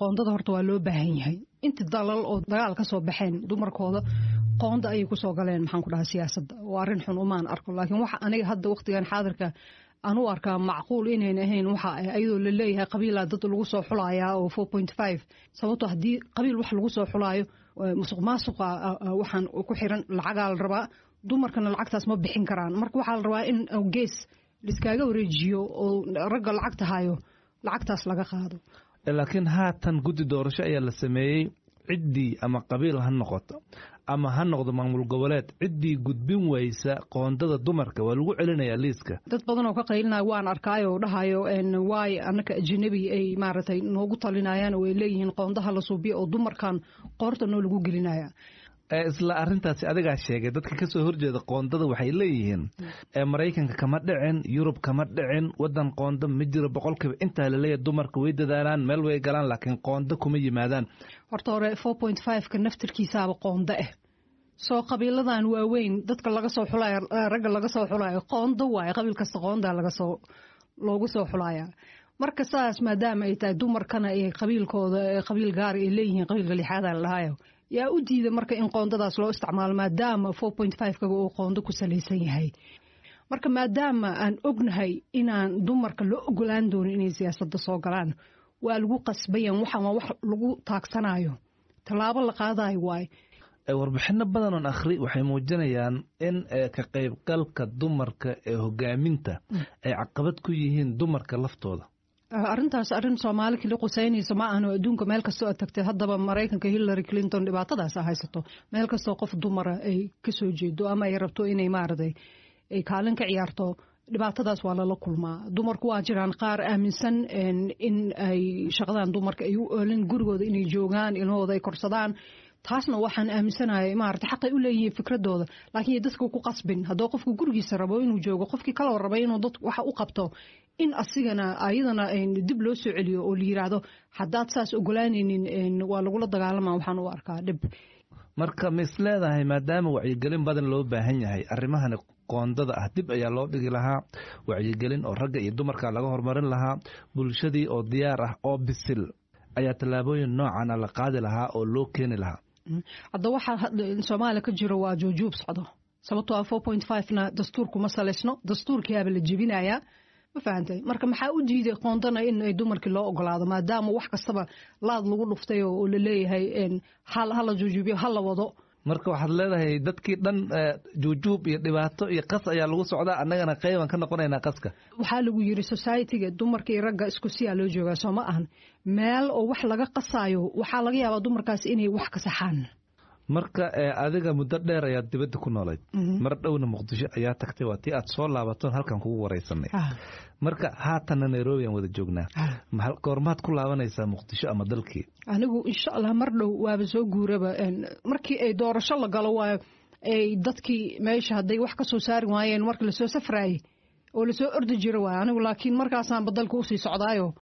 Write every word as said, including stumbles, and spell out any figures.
qoondada horta waa loo baahan yahay inta dalal oo dagaal ka soo baxeen dumarkooda qoonda ay ku soo galeen maxaan ku dhahay siyaasadda waa arin xun umaan arko laakiin waxa aniga hadda waqtigan xaadirka aan u arkaa macquul inay ahayn waxa ay ayadoo la leeyahay qabiilada dad lagu soo xulaayaa oo four point five sababtoo haddii qabiil wax lagu soo xulaayo musuq maasuqa waxaan ku xiran lacagaal rabaa dumarkana lacagtaas ma bixin karaan marka waxa la rabaa in gees liskaaga wareejiyo oo ragga lacagta hayo lacagtaas laga qaado laakiin haatan guddi doorasho ayaa la sameeyay ciddii ama qabiil ha noqoto ama ha noqdo maamul goboleed ciddii gudbin waysa qoondada dumarka waa lagu celinaya liiska dad badan oo ka qaylinaya waan arkaayo dhahayo in way anaka ajnabi ay maaratay noogu talinayaan way leeyihiin qoondaha la suubiyo oo dumarkan qorta noo lagu gelinaya isla arintaas adiga sheegay dadka ka soo horjeeda qoondada waxay leeyihiin Mareykanka kama dhicin Yurub kama dhicin wadan qoonda ma jiro boqolkiiba inta la leeyahay dumarku way dadaalaan meel way galaan laakiin qoonda kuma yimaadaan horta hore four point five ka naftirkiisa aba qoonda ah soo qabiiladan waaweyn dadka laga soo xulaayo rag laga soo xulaayo qoonda way qabiil kasta qoonda laga soo loogu soo xulaaya marka saas maadaama ay tahay dumarkana ay qabiilkooda qabiil gaar ah leeyihiin qabiilka lixaad la hayo يا أودي إذا مركّ إن قنداس لو استعمال ما دام four point five كجو قندو كسلسي هاي مركّ ما دام أن أجنهاي إن دم مركّ لو أجلاندون إنيزي أصدق صاقران والجو قصبيا وحما وح لجو تاكسنايو تلعب القاضي واي وربحنا بدنا نأخري وحموجنا يان إن كقيب قلك دم مركّ هجامينته عقبتكو يهين دم مركّ لفتوله arintaas arin Soomaaliga la qusaynayso ma aanu adduunka meel kasta oo tagtay haddaba Mareykanka Hillary Clinton dhibaatadaas ay haysato meel kasta oo qof dumar ah ay ka soo jeedo ama ay rabto inay maarday ay kaalin ka ciyaarto dhibaatadaas waa la kulmaa dumarku waa jiraan qaar aaminsan in ay shaqadan dumarka ay u oolin gurigooda inay joogaan ilmahooda ay korsadaan taasna waxaan aaminsanahay maarta xaq ay u leeyihiin fikradooda laakiin dadku ku qasbin haddii qofku gurigiisa rabo inuu joogo qofkii kale rabo inuu dad waxa u qabto in asigana ayadana ay dib loo soo celiyo oo liiraado hadaad saas ogolaanaynin waa lagu la dagaalama waxaan u arkaa dib marka misleedahay maadaama wacyigelin badan loo baahan yahay arrimahan qoondada ah dib ayaa loo dhigi lahaa wacyigelin oo ragga iyo dumarka laga hormarin lahaa bulshadii oo diyaar ah oo bisil ayaa talaabooyin noocan la qaadi lahaa oo loo keeni lahaa hadda waxa Soomaaliya ka jiro waa joojoog socdo sababtoo four point five na dastuurku ma saleysno dastuurkii ayaa la jibinayaa ma fahantahay marka maxaa u diiday qoondana in ay dumarkii loo ogolaado maadaama wax kastaba laad lagu dhuftay oo la leeyahay in hal hal joojuubiyo hal la wado marka waxaad leedahay dadkii dhan joojuub iyo dhibaato iyo qas ayaa lagu socdaa annagana qayban ka noqonaynaa qaska waxaa lagu yiri society-ga dumarka iyo ragga isku si loo joogaa Soomaaliya meel oo wax laga qasayo waxaa laga yaabaa dumarkaas inay wax ka saxaan marka adiga muddo dheer ayaa dibadda ku noolayd mar dhowna Muqdisho ayaa tagtay waatii aad soo laabato halkan kugu wareysanay marka haatan Nairobi aan wada joognaa mahal goormaad ku laabanaysaa Muqdisho ama dalkii anigu insha Allah mar dhow waaba soo guuraba markii ay doorasho la galo waa ay dadkii meesha haday wax ka soo saari waayeen markii la soo safray oo la soo ordi jiray anigu laakiin markaas aan badalka u sii socdaayo